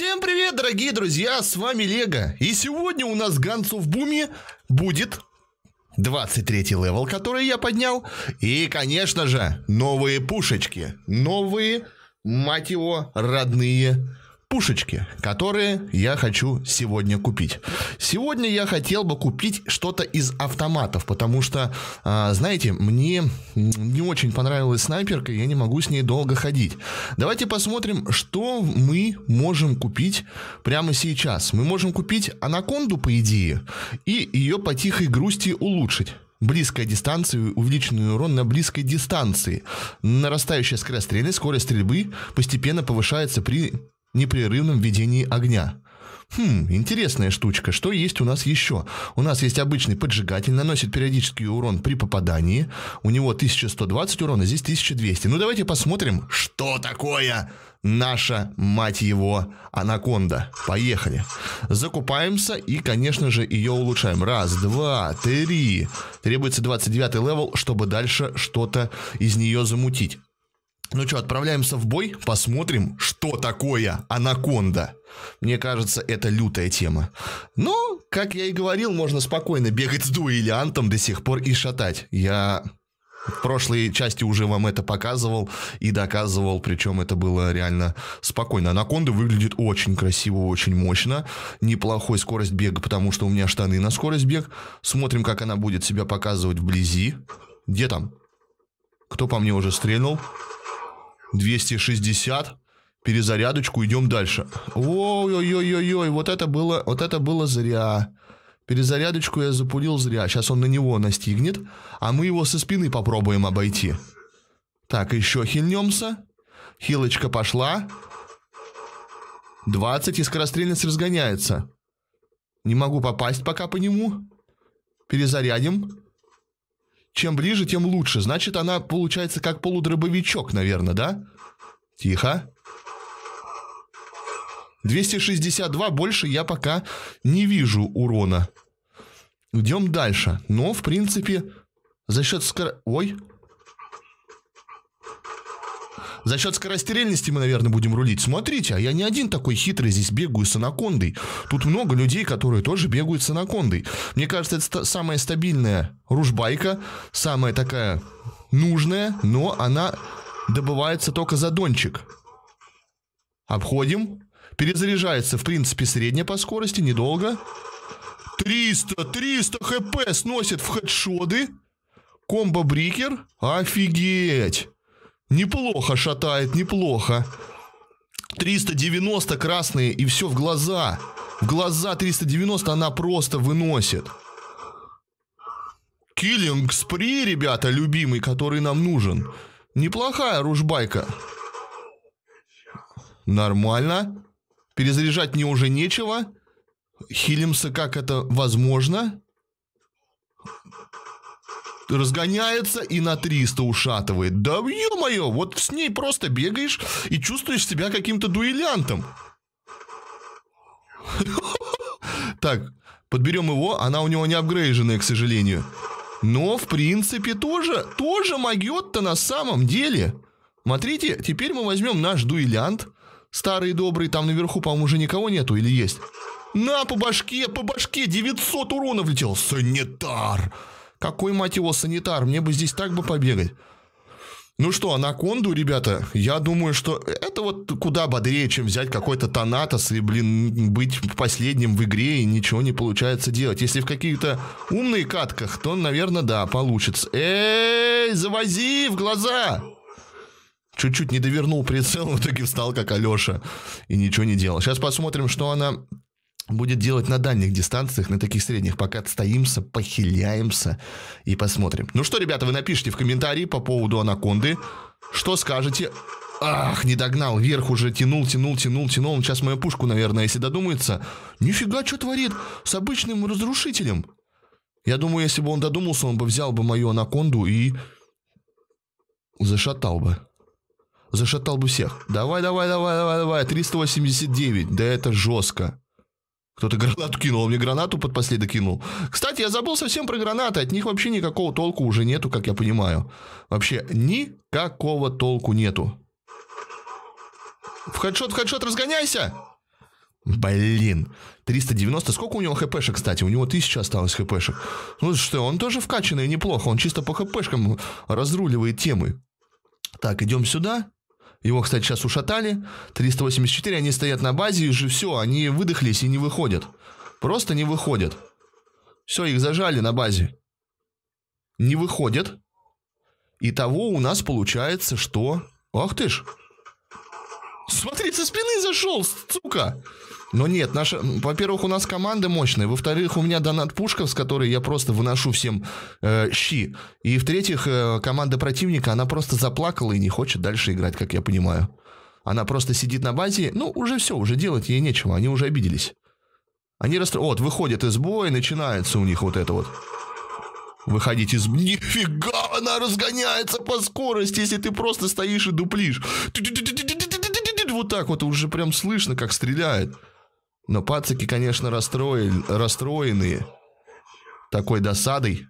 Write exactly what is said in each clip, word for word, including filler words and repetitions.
Всем привет, дорогие друзья, с вами Лего. И сегодня у нас в Guns of Boom будет двадцать третий левел, который я поднял. И, конечно же, новые пушечки. Новые, мать его, родные пушечки, которые я хочу сегодня купить. Сегодня я хотел бы купить что-то из автоматов, потому что, знаете, мне не очень понравилась снайперка, я не могу с ней долго ходить. Давайте посмотрим, что мы можем купить прямо сейчас. Мы можем купить анаконду, по идее, и ее по тихой грусти улучшить. Близкая дистанция, увеличенный урон на близкой дистанции. Нарастающая скорострельность, скорость стрельбы постепенно повышается при непрерывном ведении огня. Хм, интересная штучка. Что есть у нас еще? У нас есть обычный поджигатель, наносит периодический урон при попадании. У него тысяча сто двадцать урона, здесь тысяча двести. Ну давайте посмотрим, что такое наша, мать его, анаконда. Поехали. Закупаемся и, конечно же, ее улучшаем. Раз, два, три. Требуется двадцать девятый левел, чтобы дальше что-то из нее замутить. Ну что, отправляемся в бой, посмотрим, что такое анаконда. Мне кажется, это лютая тема. Но, как я и говорил, можно спокойно бегать с дуэлянтом до сих пор и шатать. Я в прошлой части уже вам это показывал и доказывал, причем это было реально спокойно. Анаконда выглядит очень красиво, очень мощно. Неплохой скорость бега, потому что у меня штаны на скорость бег. Смотрим, как она будет себя показывать вблизи. Где там? Кто по мне уже стрельнул? двести шестьдесят, перезарядочку, идем дальше. Ой-ой-ой-ой-ой, вот это было, вот это было зря. Перезарядочку я запулил зря. Сейчас он на него настигнет, а мы его со спины попробуем обойти. Так, еще хильнемся. Хилочка пошла. двадцать, и скорострельность разгоняется. Не могу попасть пока по нему. Перезарядим. Чем ближе, тем лучше. Значит, она получается как полудробовичок, наверное, да? Тихо. двести шестьдесят два, больше я пока не вижу урона. Идем дальше. Но, в принципе, за счет скоро... Ой. За счет скорострельности мы, наверное, будем рулить. Смотрите, а я не один такой хитрый здесь бегаю с анакондой. Тут много людей, которые тоже бегают с анакондой. Мне кажется, это самая стабильная ружбайка, самая такая нужная, но она добывается только за дончик. Обходим. Перезаряжается, в принципе, средняя по скорости, недолго. триста, триста хп сносит в хедшоты. Комбо-брикер. Офигеть! Неплохо шатает, неплохо. триста девяносто красные, и все в глаза. В глаза триста девяносто она просто выносит. Киллинг спри, ребята, любимый, который нам нужен. Неплохая ружбайка. Нормально. Перезаряжать мне уже нечего. Хилимся, как это возможно. Разгоняется и на триста ушатывает. Да ё-моё, вот с ней просто бегаешь и чувствуешь себя каким-то дуэлянтом. Так, подберем его, она у него не апгрейженная, к сожалению. Но, в принципе, тоже, тоже могёт-то на самом деле. Смотрите, теперь мы возьмем наш дуэлянт. Старый добрый, там наверху, по-моему, уже никого нету или есть? На, по башке, по башке, девятьсот урона влетел. Санитар! Какой, мать его, санитар? Мне бы здесь так бы побегать. Ну что, анаконду, ребята, я думаю, что это вот куда бодрее, чем взять какой-то Танатос и, блин, быть последним в игре и ничего не получается делать. Если в каких-то умных катках, то, наверное, да, получится. Эй, завози в глаза! Чуть-чуть не довернул прицел, в итоге встал как Алёша и ничего не делал. Сейчас посмотрим, что она будет делать на дальних дистанциях, на таких средних. Пока отстоимся, похиляемся и посмотрим. Ну что, ребята, вы напишите в комментарии по поводу анаконды. Что скажете? Ах, не догнал. Вверх уже тянул, тянул, тянул, тянул. Он сейчас мою пушку, наверное, если додумается. Нифига, что творит с обычным разрушителем. Я думаю, если бы он додумался, он бы взял бы мою анаконду и зашатал бы. Зашатал бы всех. Давай, давай, давай, давай, давай. триста восемьдесят девять. Да это жестко. Кто-то гранату кинул, он мне гранату подпоследок кинул. Кстати, я забыл совсем про гранаты, от них вообще никакого толку уже нету, как я понимаю. Вообще никакого толку нету. В хедшот, в хедшот, разгоняйся! Блин, триста девяносто. Сколько у него хпшек, кстати? У него тысяча осталось хпшек. Ну что, он тоже вкачанный неплохо. Он чисто по хпшкам разруливает темы. Так, идем сюда. Его, кстати, сейчас ушатали. триста восемьдесят четыре, они стоят на базе, и уже все, они выдохлись и не выходят. Просто не выходят. Все, их зажали на базе. Не выходят. Итого у нас получается, что... Ах ты ж! Смотри, со спины зашел, сука! Но нет, наша... Во-первых, у нас команда мощная. Во-вторых, у меня донат пушков, с которой я просто выношу всем э, щи. И в-третьих, э, команда противника, она просто заплакала и не хочет дальше играть, как я понимаю. Она просто сидит на базе. Ну, уже все, уже делать ей нечего. Они уже обиделись. Они расстро... Вот, выходят из боя, начинается у них вот это вот. Выходить из... Нифига, она разгоняется по скорости, если ты просто стоишь и дуплишь. Вот так вот уже прям слышно, как стреляет. Но пацаки, конечно, расстроен... расстроенные. Такой досадой.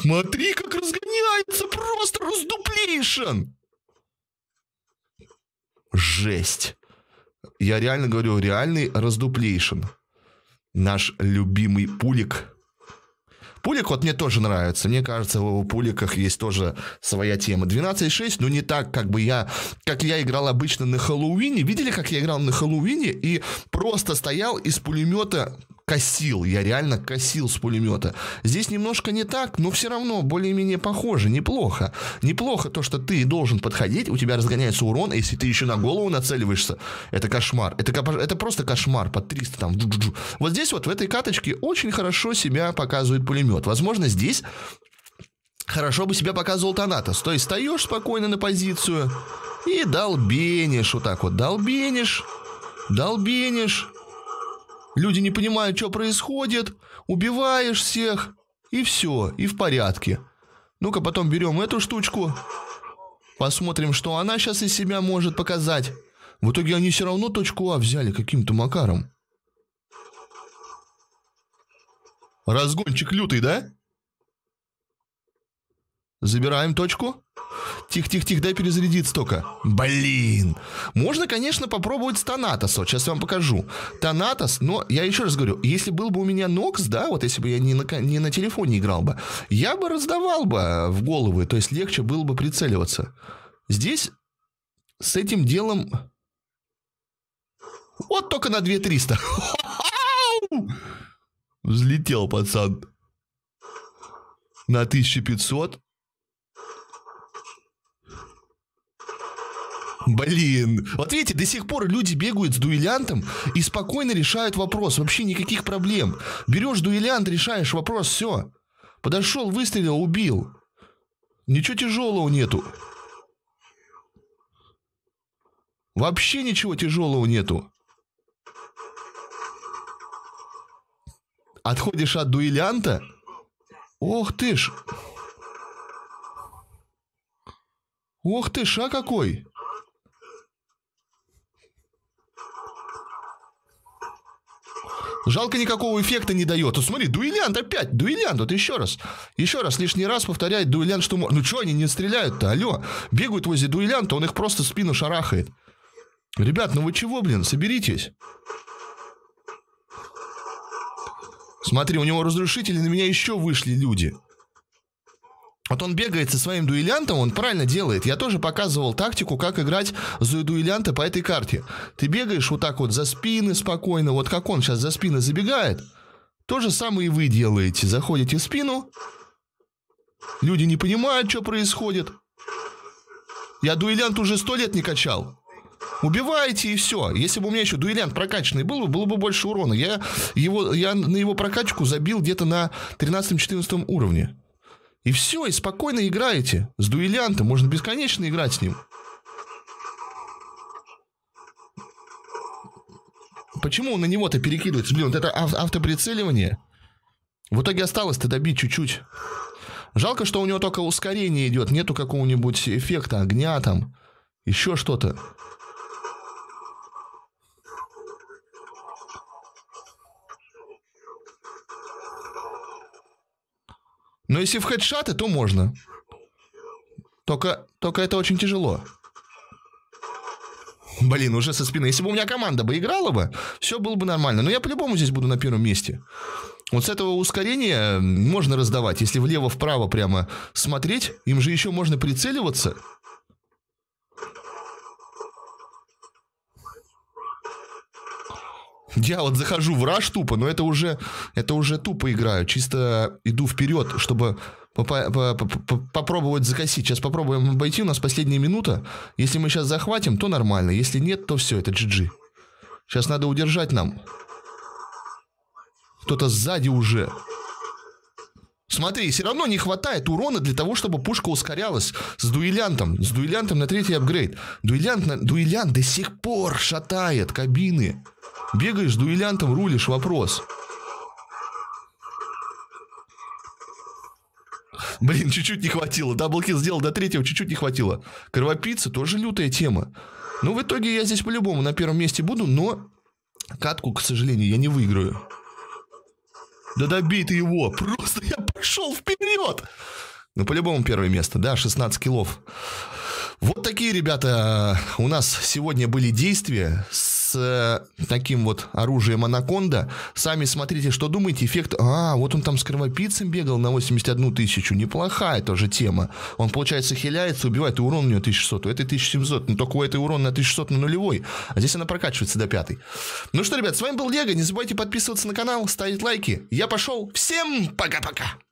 Смотри, как разгоняется, просто раздуплишен. Жесть. Я реально говорю, реальный раздуплейшн. Наш любимый пулик. Пулик вот мне тоже нравится. Мне кажется, в его пуликах есть тоже своя тема. двенадцать шесть, но не так, как бы я... Как я играл обычно на Хэллоуине. Видели, как я играл на Хэллоуине? И просто стоял из пулемета... Косил, я реально косил с пулемета. Здесь немножко не так, но все равно более-менее похоже, неплохо. Неплохо то, что ты должен подходить, у тебя разгоняется урон, а если ты еще на голову нацеливаешься, это кошмар. Это, это просто кошмар, под триста там. Джу-джу-джу. Вот здесь вот в этой каточке очень хорошо себя показывает пулемет. Возможно, здесь хорошо бы себя показывал Танатос. То есть встаешь спокойно на позицию и долбенишь, вот так вот, долбенишь, долбенишь. Люди не понимают, что происходит, убиваешь всех, и все, и в порядке. Ну-ка, потом берем эту штучку, посмотрим, что она сейчас из себя может показать. В итоге они все равно точку А взяли каким-то макаром. Разгончик лютый, да? Забираем точку. Тихо-тихо-тихо, дай перезарядиться только. Блин. Можно, конечно, попробовать с Танатосом. Сейчас я вам покажу. Танатос, но я еще раз говорю, если был бы у меня Нокс, да, вот если бы я не на, не на телефоне играл бы, я бы раздавал бы в головы, то есть легче было бы прицеливаться. Здесь с этим делом... Вот только на две тысячи триста. Взлетел, пацан. На тысячу пятьсот. Блин, вот видите, до сих пор люди бегают с дуэлянтом и спокойно решают вопрос, вообще никаких проблем. Берешь дуэлянт, решаешь вопрос, все. Подошел, выстрелил, убил. Ничего тяжелого нету. Вообще ничего тяжелого нету. Отходишь от дуэлянта? Ох ты ж. Ох ты ж, а какой? Жалко, никакого эффекта не дает. Вот смотри, дуэлянт опять, дуэлянт, вот еще раз. Еще раз, лишний раз повторяет дуэлянт, что... Ну что они не стреляют-то, алло. Бегают возле дуэлянта, он их просто в спину шарахает. Ребят, ну вы чего, блин, соберитесь. Смотри, у него разрушители, на меня еще вышли люди. Вот он бегает со своим дуэлянтом, он правильно делает. Я тоже показывал тактику, как играть за дуэлянта по этой карте. Ты бегаешь вот так вот за спины спокойно, вот как он сейчас за спины забегает. То же самое и вы делаете. Заходите в спину. Люди не понимают, что происходит. Я дуэлянт уже сто лет не качал. Убиваете и все. Если бы у меня еще дуэлянт прокачанный был, было бы больше урона. Я, его, я на его прокачку забил где-то на тринадцатом-четырнадцатом уровне. И все, и спокойно играете. С дуэлянтом можно бесконечно играть с ним. Почему он на него-то перекидывается? Блин, вот это ав- автоприцеливание. В итоге осталось-то добить чуть-чуть. Жалко, что у него только ускорение идет. Нету какого-нибудь эффекта огня там. Еще что-то. Но если в хедшаты, то можно. Только, только это очень тяжело. Блин, уже со спины. Если бы у меня команда бы играла бы, все было бы нормально. Но я по-любому здесь буду на первом месте. Вот с этого ускорения можно раздавать. Если влево-вправо прямо смотреть, им же еще можно прицеливаться. Я вот захожу в раш тупо, но это уже, это уже тупо играю. Чисто иду вперед, чтобы попробовать закосить. Сейчас попробуем обойти. У нас последняя минута. Если мы сейчас захватим, то нормально. Если нет, то все, это джи джи. Сейчас надо удержать нам. Кто-то сзади уже. Смотри, все равно не хватает урона для того, чтобы пушка ускорялась с дуэлянтом. С дуэлянтом на третий апгрейд. Дуэлянт, на... дуэлянт до сих пор шатает кабины. Бегаешь с дуэлянтом, рулишь, вопрос. Блин, чуть-чуть не хватило. Даблкил сделал до третьего, чуть-чуть не хватило. Кровопийца тоже лютая тема. Ну, в итоге я здесь по-любому на первом месте буду, но катку, к сожалению, я не выиграю. Да добей ты его. Просто я пошел вперед. Ну, по-любому первое место. Да, шестнадцать киллов. Вот такие, ребята, у нас сегодня были действия с таким вот оружием Анаконда. Сами смотрите, что думаете. Эффект... А, вот он там с кровопийцем бегал на восемьдесят одну тысячу. Неплохая тоже тема. Он, получается, хиляется, убивает, и урон у него тысяча шестьсот. У этой тысяча семьсот. Но только у этой урон на тысяча шестьсот на нулевой. А здесь она прокачивается до пятой. Ну что, ребят, с вами был Лего. Не забывайте подписываться на канал, ставить лайки. Я пошел. Всем пока-пока.